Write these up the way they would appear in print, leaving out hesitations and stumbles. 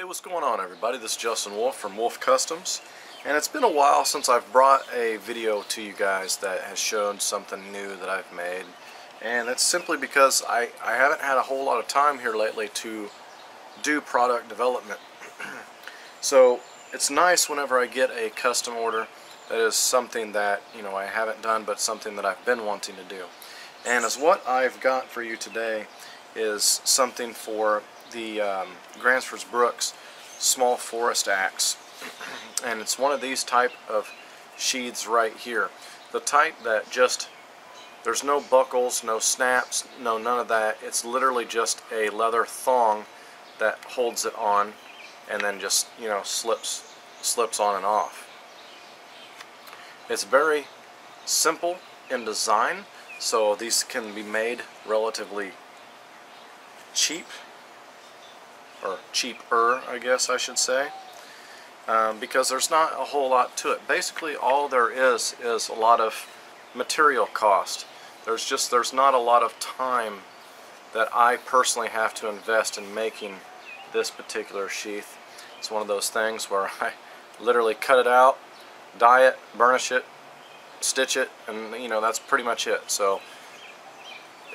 Hey, what's going on everybody? This is Justin Wolfe from Wolf Customs, and it's been a while since I've brought a video to you guys that has shown something new that I've made, and that's simply because I haven't had a whole lot of time here lately to do product development. So it's nice whenever I get a custom order that is something that, you know, I haven't done but something that I've been wanting to do. And as what I've got for you today is something for the Gränsfors Bruks small forest axe, and it's one of these type of sheaths right here, the type that just, there's no buckles, no snaps, no none of that. It's literally just a leather thong that holds it on and then just, you know, slips on and off. It's very simple in design, so these can be made relatively cheap, or cheaper, I guess I should say, because there's not a whole lot to it. Basically all there is a lot of material cost. There's not a lot of time that I personally have to invest in making this particular sheath. It's one of those things where I literally cut it out, dye it, burnish it, stitch it, and, you know, that's pretty much it. So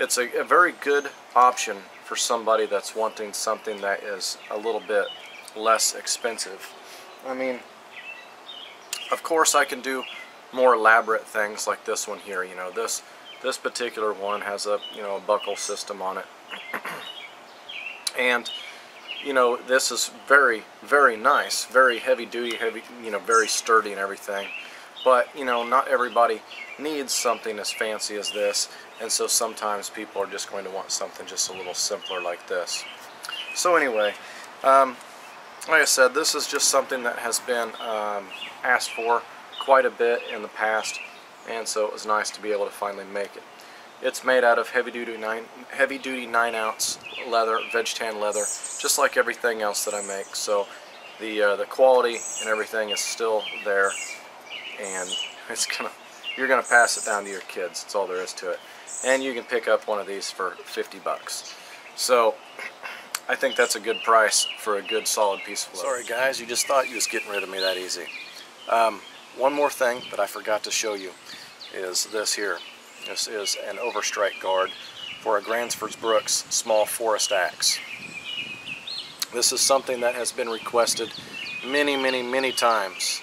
it's a very good option for somebody that's wanting something that is a little bit less expensive. I mean, of course I can do more elaborate things like this one here. You know, this particular one has a, you know, a buckle system on it, and, you know, this is very, very nice, very heavy duty, heavy, you know, very sturdy and everything. But, you know, not everybody needs something as fancy as this, and so sometimes people are just going to want something just a little simpler like this. So anyway, like I said, this is just something that has been asked for quite a bit in the past, and so it was nice to be able to finally make it. It's made out of heavy duty 9-ounce leather, veg tan leather, just like everything else that I make. So the quality and everything is still there, and it's gonna, you're going to pass it down to your kids. That's all there is to it. And you can pick up one of these for 50 bucks. So I think that's a good price for a good solid piece of leather. Sorry guys, you just thought you was getting rid of me that easy. One more thing that I forgot to show you is this here. This is an overstrike guard for a Gränsfors Bruks small forest axe. This is something that has been requested many, many, many times.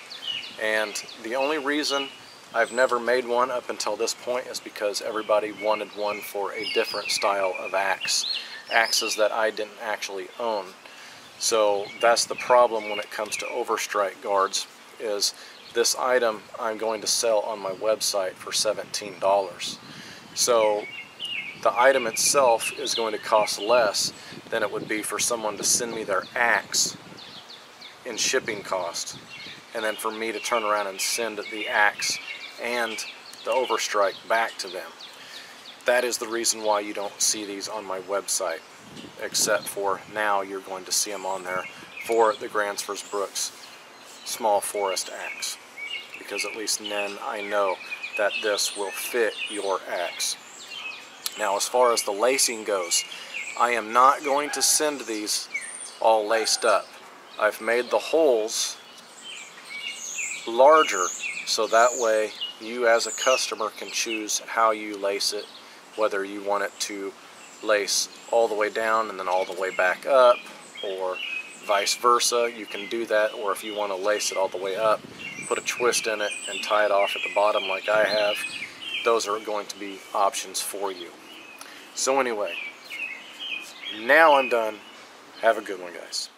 And the only reason I've never made one up until this point is because everybody wanted one for a different style of axe, axes that I didn't actually own. So that's the problem when it comes to overstrike guards, is this item I'm going to sell on my website for $17. So the item itself is going to cost less than it would be for someone to send me their axe in shipping cost, and then for me to turn around and send the axe and the overstrike back to them. That is the reason why you don't see these on my website, except for now you're going to see them on there for the Gränsfors Bruks small forest axe, because at least then I know that this will fit your axe. Now, as far as the lacing goes, I am not going to send these all laced up. I've made the holes larger so that way you as a customer can choose how you lace it, whether you want it to lace all the way down and then all the way back up, or vice versa. You can do that, or if you want to lace it all the way up, put a twist in it and tie it off at the bottom like I have. Those are going to be options for you. So anyway, now I'm done. Have a good one, guys.